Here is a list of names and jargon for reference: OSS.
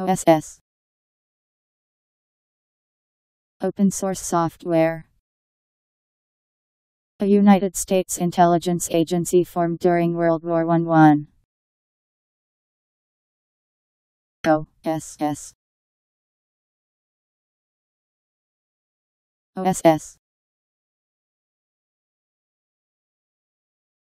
OSS. Open source software. A United States intelligence agency formed during World War I. OSS.